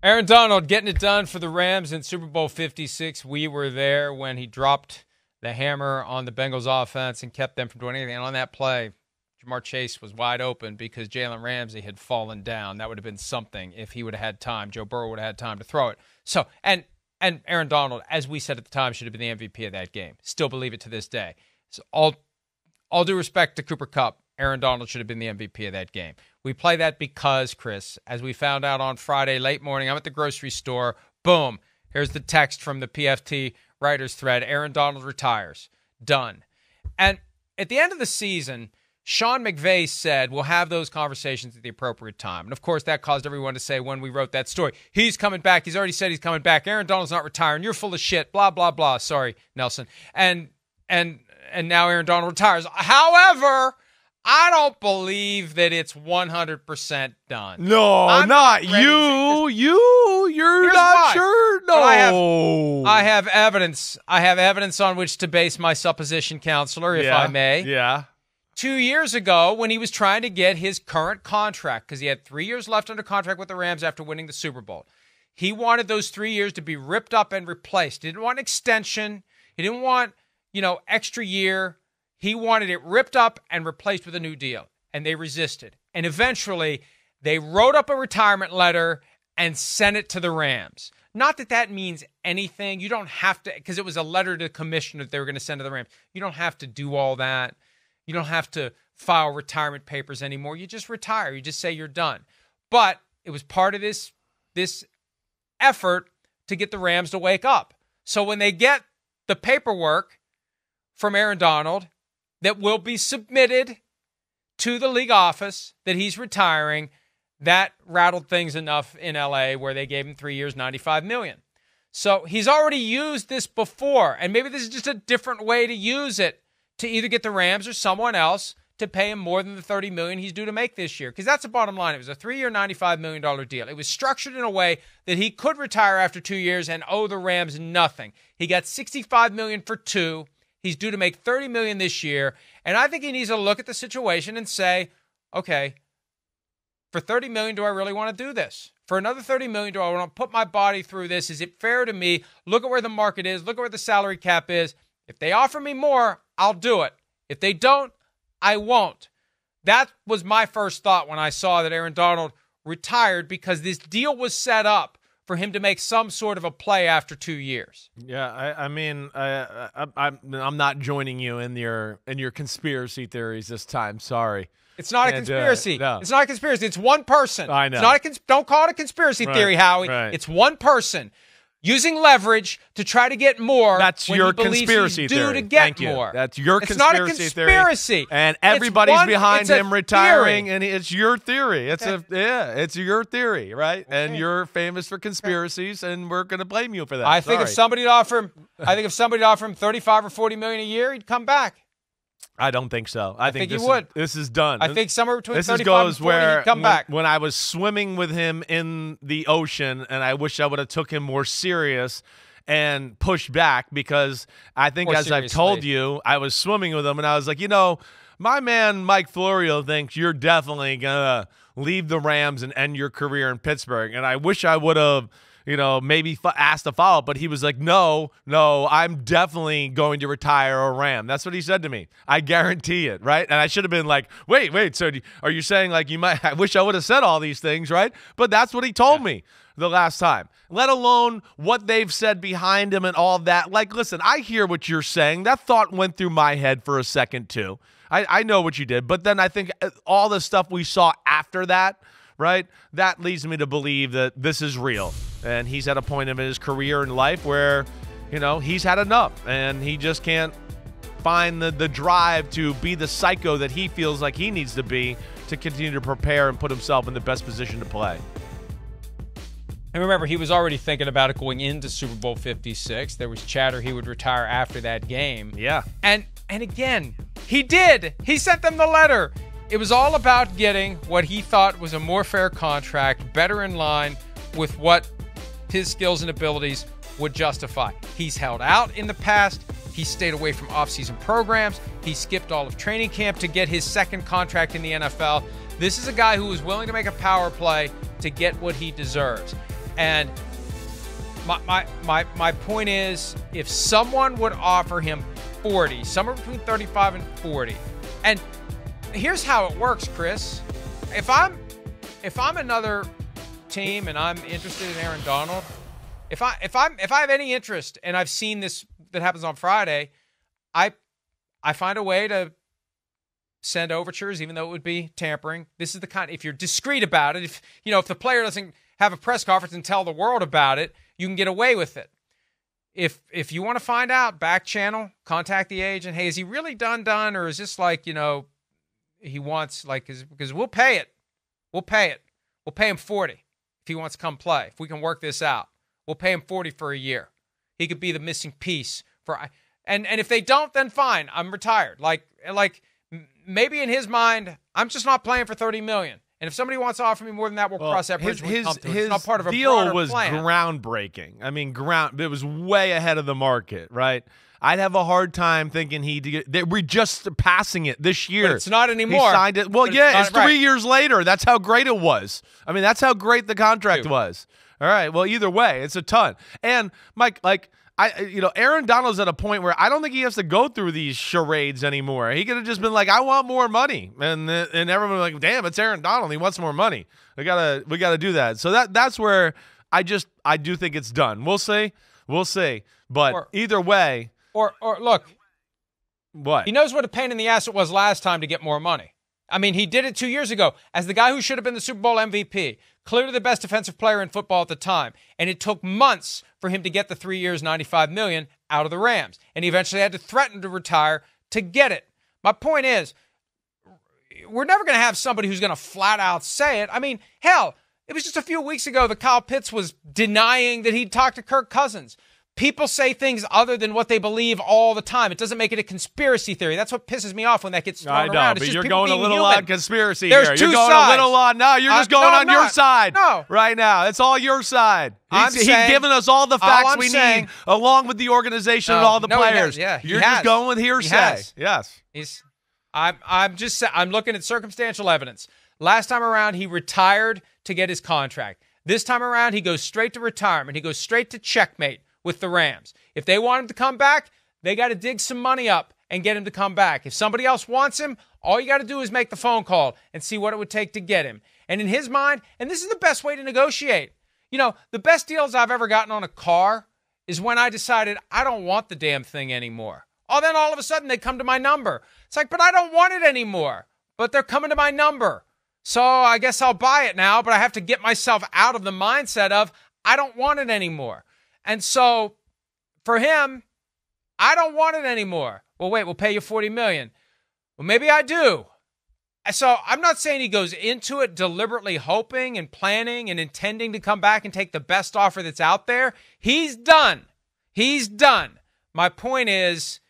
Aaron Donald getting it done for the Rams in Super Bowl 56. We were there when he dropped the hammer on the Bengals offense and kept them from doing anything. And on that play, Jamar Chase was wide open because Jalen Ramsey had fallen down. That would have been something if he would have had time. Joe Burrow would have had time to throw it. So, and Aaron Donald, as we said at the time, should have been the MVP of that game. Still believe it to this day. So all due respect to Cooper Kupp, Aaron Donald should have been the MVP of that game. We play that because, Chris, as we found out on Friday late morning, I'm at the grocery store. Boom. Here's the text from the PFT writers thread. Aaron Donald retires. Done. And at the end of the season, Sean McVay said, we'll have those conversations at the appropriate time. And, of course, that caused everyone to say when we wrote that story, he's coming back. He's already said he's coming back. Aaron Donald's not retiring. You're full of shit. Blah, blah, blah. Sorry, Nelson. And now Aaron Donald retires. However, I don't believe that it's 100% done. No, I'm not you. You're not sure? No. I have evidence. I have evidence on which to base my supposition, counselor, if I may. Yeah. 2 years ago, when he was trying to get his current contract, because he had 3 years left under contract with the Rams after winning the Super Bowl, he wanted those 3 years to be ripped up and replaced. He didn't want an extension. He didn't want, extra year. He wanted it ripped up and replaced with a new deal, and they resisted. And eventually, they wrote up a retirement letter and sent it to the Rams. Not that that means anything. You don't have to, because it was a letter to the commissioner that they were going to send to the Rams. You don't have to do all that. You don't have to file retirement papers anymore. You just retire. You just say you're done. But it was part of this effort to get the Rams to wake up. So when they get the paperwork from Aaron Donald that will be submitted to the league office that he's retiring, that rattled things enough in LA where they gave him 3 years, $95 million. So he's already used this before, and maybe this is just a different way to use it, to either get the Rams or someone else to pay him more than the $30 million he's due to make this year. Because that's the bottom line. It was a three-year, $95 million deal. It was structured in a way that he could retire after 2 years and owe the Rams nothing. He got $65 million for two. He's due to make $30 million this year. And I think he needs to look at the situation and say, okay, for $30 million, do I really want to do this? For another $30 million, do I want to put my body through this? Is it fair to me? Look at where the market is. Look at where the salary cap is. If they offer me more, I'll do it. If they don't, I won't. That was my first thought when I saw that Aaron Donald retired, because this deal was set up for him to make some sort of a play after 2 years. Yeah, I'm not joining you in your conspiracy theories this time. Sorry. It's not a conspiracy. No. It's not a conspiracy. It's one person. I know. It's not don't call it a conspiracy theory, Howie. Right. It's one person using leverage to try to get more. That's your conspiracy theory. To get Thank you. More. That's your it's conspiracy theory. It's not a conspiracy. Theory. And everybody's behind him retiring, theory. And it's your theory. It's okay. It's your theory, right? Okay. And you're famous for conspiracies, and we're going to blame you for that. I think if somebody offered him $35 or $40 million a year, he'd come back. I don't think so. I think this is done. I think somewhere between 35 and 40, he'd come back. When I was swimming with him in the ocean, and I wish I would have took him more serious and pushed back, because I think, as I've told you, I was swimming with him, and I was like, my man Mike Florio thinks you're definitely going to leave the Rams and end your career in Pittsburgh. And I wish I would have maybe asked a follow-up, but he was like, no, I'm definitely going to retire a Ram. That's what he said to me. I guarantee it, right? And I should have been like, wait, so are you saying, like, you might – I wish I would have said all these things, right? But that's what he told me the last time, let alone what they've said behind him and all that. Like, listen, I hear what you're saying. That thought went through my head for a second too. I know what you did, but then I think all the stuff we saw after that, right, that leads me to believe that this is real. And he's at a point in his career and life where, he's had enough, and he just can't find the drive to be the psycho that he feels like he needs to be to continue to prepare and put himself in the best position to play. And remember, he was already thinking about it going into Super Bowl 56. There was chatter he would retire after that game. Yeah. And again, he did. He sent them the letter. It was all about getting what he thought was a more fair contract, better in line with what his skills and abilities would justify. He's held out in the past. He stayed away from offseason programs. He skipped all of training camp to get his second contract in the NFL. This is a guy who was willing to make a power play to get what he deserves. And my point is, if someone would offer him 40, somewhere between 35 and 40, and here's how it works, Chris. If I'm another team and I'm interested in Aaron Donald, if I have any interest, and I've seen this that happens on Friday, I find a way to send overtures, even though it would be tampering. This is the kind, if you're discreet about it, if you know, if the player doesn't have a press conference and tell the world about it, you can get away with it. If you want to find out, back channel, contact the agent. Hey, is he really done, or is this like, you know, he wants, like, because we'll pay it. We'll pay it. We'll pay him 40 if he wants to come play. If we can work this out, we'll pay him 40 for a year. He could be the missing piece for, and if they don't, then fine, I'm retired. Like maybe in his mind, I'm just not playing for $30 million. And if somebody wants to offer me more than that, we'll cross that bridge. His not part of a deal was plan. Groundbreaking. I mean, it was way ahead of the market, right? I'd have a hard time thinking we're just passing it this year. But it's not anymore. He signed it. Well, yeah, it's 3 years later. That's how great it was. I mean, that's how great the contract was. All right. Well, either way, it's a ton. And Mike, like, Aaron Donald's at a point where I don't think he has to go through these charades anymore. He could have just been like, "I want more money," and everyone was like, "Damn, it's Aaron Donald. He wants more money. We gotta do that." So that's where I do think it's done. We'll see. But either way, or look, what he knows what a pain in the ass it was last time to get more money. I mean, he did it 2 years ago as the guy who should have been the Super Bowl MVP, clearly the best defensive player in football at the time. And it took months for him to get the 3 years, $95 million out of the Rams. And he eventually had to threaten to retire to get it. My point is, we're never going to have somebody who's going to flat out say it. I mean, hell, it was just a few weeks ago that Kyle Pitts was denying that he'd talked to Kirk Cousins. People say things other than what they believe all the time. It doesn't make it a conspiracy theory. That's what pisses me off when that gets thrown around. I know, but you're going a little on conspiracy here. You're going a little on. No, you're just going on your side right now. It's all your side. He's given us all the facts we need, along with the organization and all the players. Yeah, you're just going with hearsay. Yes. I'm looking at circumstantial evidence. Last time around, he retired to get his contract. This time around, he goes straight to retirement. He goes straight to checkmate with the Rams. If they want him to come back, they got to dig some money up and get him to come back. If somebody else wants him, all you got to do is make the phone call and see what it would take to get him. And in his mind, and this is the best way to negotiate. You know, the best deals I've ever gotten on a car is when I decided I don't want the damn thing anymore. Oh, then all of a sudden they come to my number. It's like, but I don't want it anymore. But they're coming to my number. So I guess I'll buy it now, but I have to get myself out of the mindset of I don't want it anymore. And so, for him, I don't want it anymore. Well, wait, we'll pay you $40 million. Well, maybe I do. So, I'm not saying he goes into it deliberately hoping and planning and intending to come back and take the best offer that's out there. He's done. My point is,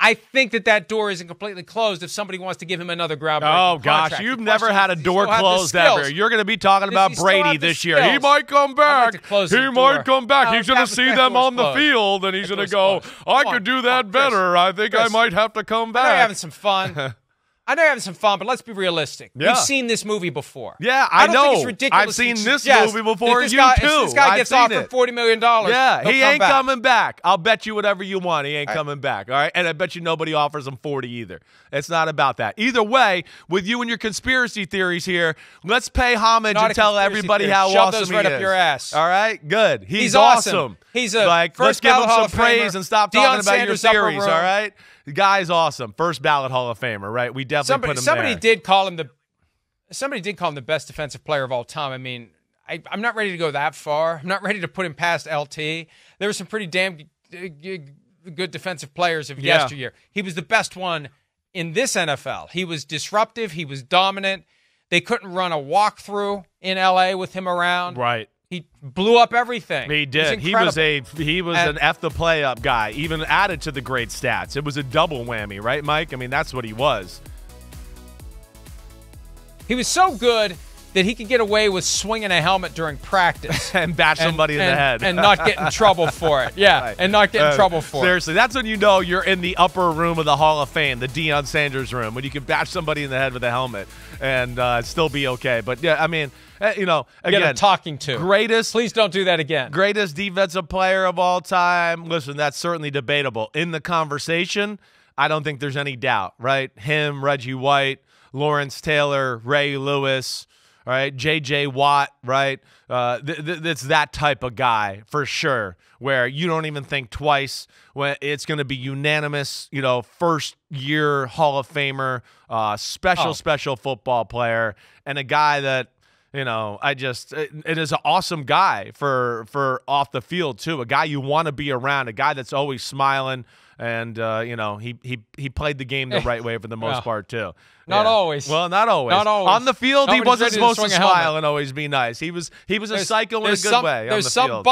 I think that door isn't completely closed if somebody wants to give him another groundbreaking contract. You've never had a door closed ever. You're going to be talking about Brady this year. He might come back. He might come back. He's going to see them on the field, and he's going to go, I could do that better. I think I might have to come back. I know you're having some fun. But let's be realistic. Yeah. We've seen this movie before. Yeah, I know. It's ridiculous. I've seen this movie before. This guy gets offered $40 million. Yeah, he ain't coming back. I'll bet you whatever you want. He ain't coming back. All right, and I bet you nobody offers him 40 either. It's not about that. Either way, with you and your conspiracy theories here, let's pay homage and tell everybody how awesome he is. Shove those right up your ass. All right, good. He's awesome. He's a like. Let's give him some praise and stop talking about your theories. All right. The guy's awesome. First ballot Hall of Famer, right? We definitely put him there. Somebody did call him the best defensive player of all time. I mean, I'm not ready to go that far. I'm not ready to put him past LT. There were some pretty damn good defensive players of yesteryear. He was the best one in this NFL. He was disruptive. He was dominant. They couldn't run a walkthrough in L.A. with him around. Right. He blew up everything. He did. He was an F the play up guy, even added to the great stats. It was a double whammy, right, Mike? I mean, that's what he was. He was so good that he could get away with swinging a helmet during practice. and bash somebody in the head. and not get in trouble for it. Yeah, right. And not get in trouble for it. Seriously, that's when you know you're in the upper room of the Hall of Fame, the Deion Sanders room, when you can bash somebody in the head with a helmet and still be okay. But, yeah, I mean – you know, again, get a talking to. Greatest. Please don't do that again. Greatest defensive player of all time. Listen, that's certainly debatable. In the conversation, I don't think there's any doubt, right? Him, Reggie White, Lawrence Taylor, Ray Lewis, right? JJ Watt, right? It's that type of guy for sure, where you don't even think twice. When it's going to be unanimous, you know, first-year Hall of Famer, special football player, and a guy that, you know, it is an awesome guy for off the field too. A guy you want to be around, a guy that's always smiling. And, you know, he played the game the right way for the most part, too. Not always. Well, not always. Not always. On the field, he wasn't supposed to smile and always be nice. He was a psycho in a good way on the field.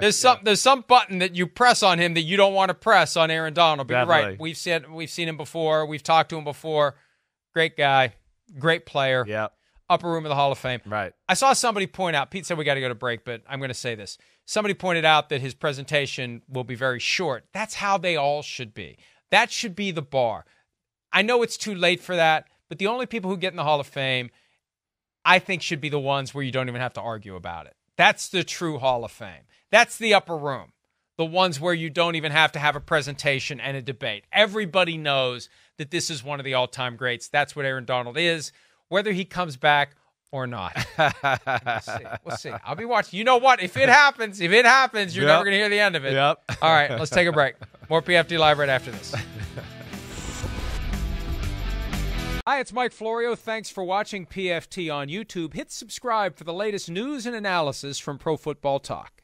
There's some button that you press on him that you don't want to press on Aaron Donald. But you're right. We've seen him before. We've talked to him before. Great guy. Great player. Yeah. Upper room of the Hall of Fame. Right. I saw somebody point out, Pete said we got to go to break, but I'm going to say this. Somebody pointed out that his presentation will be very short. That's how they all should be. That should be the bar. I know it's too late for that, but the only people who get in the Hall of Fame, I think, should be the ones where you don't even have to argue about it. That's the true Hall of Fame. That's the upper room. The ones where you don't even have to have a presentation and a debate. Everybody knows that this is one of the all-time greats. That's what Aaron Donald is. Whether he comes back or not. We'll see. I'll be watching. You know what? If it happens, you're never going to hear the end of it. Yep. All right, let's take a break. More PFT Live right after this. Hi, it's Mike Florio. Thanks for watching PFT on YouTube. Hit subscribe for the latest news and analysis from Pro Football Talk.